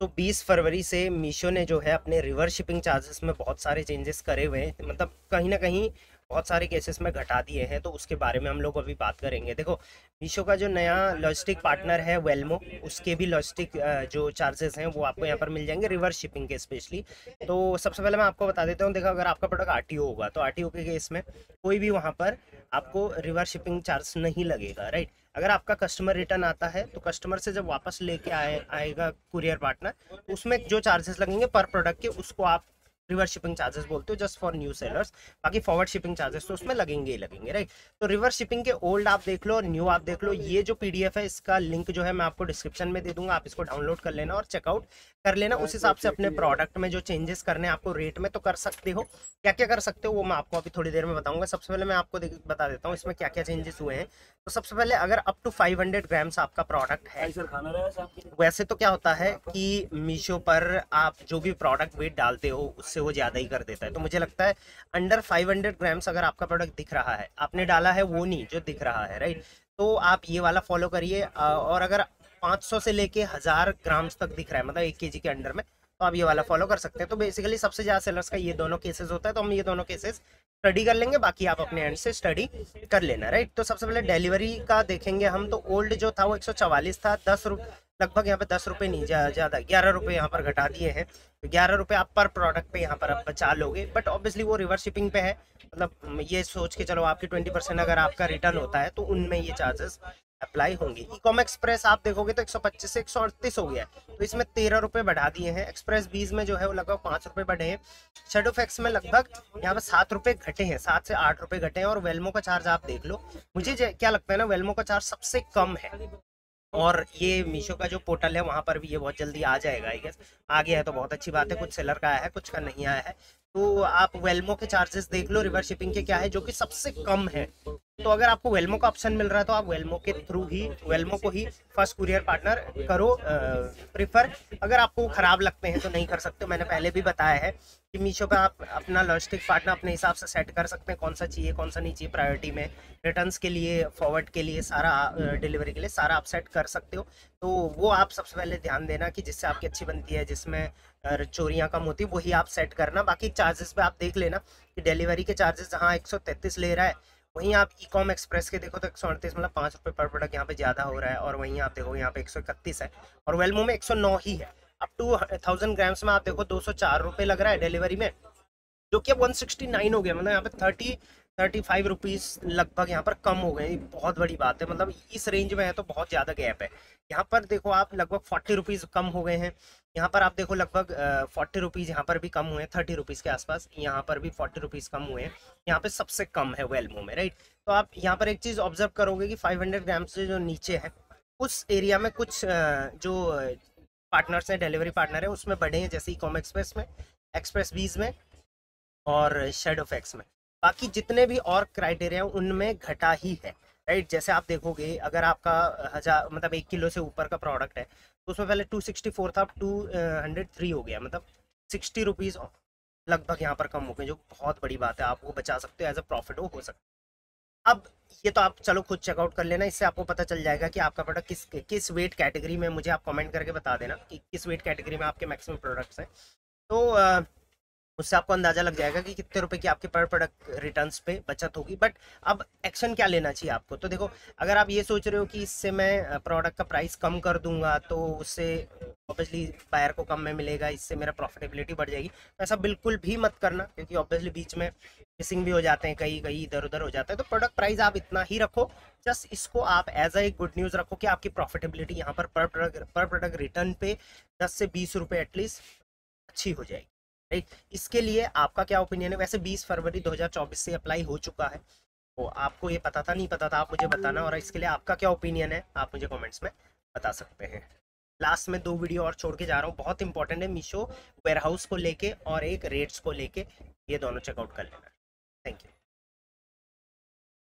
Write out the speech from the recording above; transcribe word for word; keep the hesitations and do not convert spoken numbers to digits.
तो बीस फरवरी से मीशो ने जो है अपने रिवर्स शिपिंग चार्जेस में बहुत सारे चेंजेस करे हुए हैं, मतलब कहीं ना कहीं बहुत सारे केसेस में घटा दिए हैं, तो उसके बारे में हम लोग अभी बात करेंगे। देखो मीशो का जो नया लॉजिस्टिक पार्टनर है वेल्मो, उसके भी लॉजिस्टिक जो चार्जेस हैं वो आपको यहाँ पर मिल जाएंगे रिवर्स शिपिंग के स्पेशली। तो सबसे पहले मैं आपको बता देता हूँ, देखो अगर आपका प्रोडक्ट आर टी ओ होगा तो आर टी ओ के केस में कोई भी वहाँ पर आपको रिवर्स शिपिंग चार्ज नहीं लगेगा, राइट। अगर आपका कस्टमर रिटर्न आता है तो कस्टमर से जब वापस लेके आए आएगा कुरियर पार्टनर, तो उसमें जो चार्जेस लगेंगे पर प्रोडक्ट के उसको आप रिवर्स शिपिंग चार्जेस बोलते हो, जस्ट फॉर न्यू सेलर्स। बाकी फॉरवर्ड शिपिंग चार्जेस तो उसमें लगेंगे ही लगेंगे, राइट। तो रिवर्स शिपिंग के ओल्ड आप देख लो और न्यू आप देख लो। ये जो पीडीएफ है इसका लिंक जो है मैं आपको डिस्क्रिप्शन में दे दूंगा, आप इसको डाउनलोड कर लेना और चेकआउट कर लेना। उस हिसाब से अपने प्रोडक्ट में जो चेंजेस करने आपको रेट में तो कर सकते हो, क्या क्या कर सकते हो वो मैं आपको अभी थोड़ी देर में बताऊंगा। सबसे पहले मैं आपको बता देता हूँ इसमें क्या क्या चेंजेस हुए हैं। तो सबसे पहले अगर up to five hundred grams आपका प्रोडक्ट है, वैसे तो क्या होता है कि मीशो पर आप जो भी प्रोडक्ट वेट डालते हो उससे वो ज्यादा ही कर देता है। तो मुझे लगता है अंडर पाँच सौ ग्राम्स अगर आपका प्रोडक्ट दिख रहा है, आपने डाला है वो नहीं जो दिख रहा है, राइट, तो आप ये वाला फॉलो करिए। और अगर पाँच सौ से लेके हजार ग्राम्स तक दिख रहा है, मतलब एक केजी के अंडर में, तो आप ये वाला फॉलो कर सकते हैं। तो बेसिकली सबसे ज्यादा सेलर्स का ये दोनों केसेस होता है, तो हम ये दोनों केसेस स्टडी कर लेंगे, बाकी आप अपने एंड से स्टडी कर लेना, राइट। तो सबसे पहले डिलीवरी का देखेंगे हम, तो ओल्ड जो था वो एक सौ चवालीस था, दस रुपये लगभग यहाँ पे दस रुपये नहीं ज़्यादा ग्यारह रुपये यहाँ पर घटा दिए हैं। तो ग्यारह रुपये आप पर प्रोडक्ट पे यहाँ पर आप बचा लोगे, बट ऑब्वियसली वो रिवर्स शिपिंग पे है, मतलब ये सोच के चलो आपकी ट्वेंटी परसेंट अगर आपका रिटर्न होता है तो उनमें ये चार्जेस अप्लाई होंगे। ईकॉम एक्सप्रेस आप देखोगे तो एक सौ पच्चीस से एक सौ अड़तीस हो गया है, तो इसमें तेरह रुपये बढ़ा दिए हैं। एक्सप्रेस बीज में जो है वो लगभग पाँच रुपये बढ़े हैं। शेडोफैक्स में लगभग यहाँ पर सात रुपये घटे हैं, सात से आठ रुपये घटे हैं। और वेल्मो का चार्ज आप देख लो, मुझे क्या लगता है ना वेल्मो का चार्ज सबसे कम है, और ये मीशो का जो पोर्टल है वहाँ पर भी ये बहुत जल्दी आ जाएगा, आई गेस आ गया है तो बहुत अच्छी बात है। कुछ सेलर का आया है, कुछ का नहीं आया है। तो आप वेल्मो के चार्जेस देख लो रिवर्स शिपिंग के क्या है, जो कि सबसे कम है। तो अगर आपको वेल्मो का ऑप्शन मिल रहा है तो आप वेल्मो के थ्रू ही वेल्मो को ही फर्स्ट कुरियर पार्टनर करो प्रिफर। अगर आपको ख़राब लगते हैं तो नहीं कर सकते, मैंने पहले भी बताया है कि मीशो पे आप अपना लॉजिस्टिक पार्टनर अपने हिसाब से सेट कर सकते हैं, कौन सा चाहिए कौन सा नहीं चाहिए, प्रायोरिटी में रिटर्न्स के लिए, फॉरवर्ड के लिए, सारा डिलीवरी के लिए सारा आप सेट कर सकते हो। तो वो आप सबसे पहले ध्यान देना कि जिससे आपकी अच्छी बनती है, जिसमें चोरियाँ कम होती है, वही आप सेट करना। बाकी चार्जेस पे आप देख लेना कि डिलीवरी के चार्जेस जहाँ एक सौ तैंतीस ले रहा है, वहीं आप ईकॉम एक्सप्रेस के देखो तो एक सौ अड़तीस मतलब पाँच रुपये पर प्रोडक्ट यहाँ पे ज़्यादा हो रहा है। और वहीं आप देखो यहाँ पे एक सौ इकतीस है और वेल्मो में एक सौ नौ ही है। अप टू थाउजेंड ग्राम्स में आप देखो दो सौ चार रुपये लग रहा है डिलीवरी में, जो कि अब वन सिक्सटी नाइन हो गया, मतलब यहाँ पे थर्टी थर्टी फाइव रुपीज़ लगभग यहाँ पर कम हो गए। बहुत बड़ी बात है, मतलब इस रेंज में है तो बहुत ज़्यादा गैप है। यहाँ पर देखो आप लगभग फोर्टी रुपीज़ कम हो गए हैं, यहाँ पर आप देखो लगभग फोर्टी रुपीज़ यहाँ पर भी कम हुए हैं, थर्टी रुपीज़ के आसपास, यहाँ पर भी फोर्टी रुपीज़ कम हुए हैं। यहाँ पे सबसे कम है वेल्मो में, राइट। तो आप यहाँ पर एक चीज़ ऑब्जर्व करोगे कि फाइव हंड्रेड ग्राम से जो नीचे है उस एरिया में कुछ जो पार्टनर्स हैं, डिलीवरी पार्टनर है, उसमें बढ़े हैं, जैसे ईकॉम एक्सप्रेस में, एक्सप्रेस बीज में और शेडोफैक्स में। बाकी जितने भी और क्राइटेरिया हैं उनमें घटा ही है, राइट। जैसे आप देखोगे अगर आपका हज़ार मतलब एक किलो से ऊपर का प्रोडक्ट है तो उसमें पहले टू सिक्सटी फोर था, अब टू हंड्रेड थ्री हो गया, मतलब सिक्सटी रुपीज़ लगभग यहाँ पर कम हो गए, जो बहुत बड़ी बात है। आप वो बचा सकते हो, एज अ प्रॉफिट वो हो सकता है। अब ये तो आप चलो खुद चेकआउट कर लेना, इससे आपको पता चल जाएगा कि आपका प्रोडक्ट किस किस वेट कैटेगरी में, मुझे आप कमेंट करके बता देना कि किस वेट कैटेगरी में आपके मैक्सिमम प्रोडक्ट्स हैं। तो आ, उससे आपको अंदाज़ा लग जाएगा कि कितने रुपए की आपके पर प्रोडक्ट रिटर्न्स पे बचत होगी। बट अब एक्शन क्या लेना चाहिए आपको, तो देखो अगर आप ये सोच रहे हो कि इससे मैं प्रोडक्ट का प्राइस कम कर दूंगा तो उससे ऑब्वियसली बायर को कम में मिलेगा, इससे मेरा प्रॉफिटेबिलिटी बढ़ जाएगी, तो ऐसा बिल्कुल भी मत करना, क्योंकि ऑब्वियसली बीच में मिसिंग भी हो जाते हैं, कहीं कहीं इधर उधर हो जाता है। तो प्रोडक्ट प्राइस आप इतना ही रखो, जस्ट इसको आप एज अ एक गुड न्यूज़ रखो कि आपकी प्रॉफिटेबिलिटी यहाँ पर पर प्रोडक्ट रिटर्न पे दस से बीस रुपये एटलीस्ट अच्छी हो जाएगी, राइट। इसके लिए आपका क्या ओपिनियन है? वैसे बीस फरवरी दो हज़ार चौबीस से अप्लाई हो चुका है, तो आपको ये पता था नहीं पता था आप मुझे बताना, और इसके लिए आपका क्या ओपिनियन है आप मुझे कमेंट्स में बता सकते हैं। लास्ट में दो वीडियो और छोड़ के जा रहा हूँ, बहुत इंपॉर्टेंट है, मीशो वेयरहाउस को लेके और एक रेट्स को लेके, ये दोनों चेकआउट कर लेना। Thank you.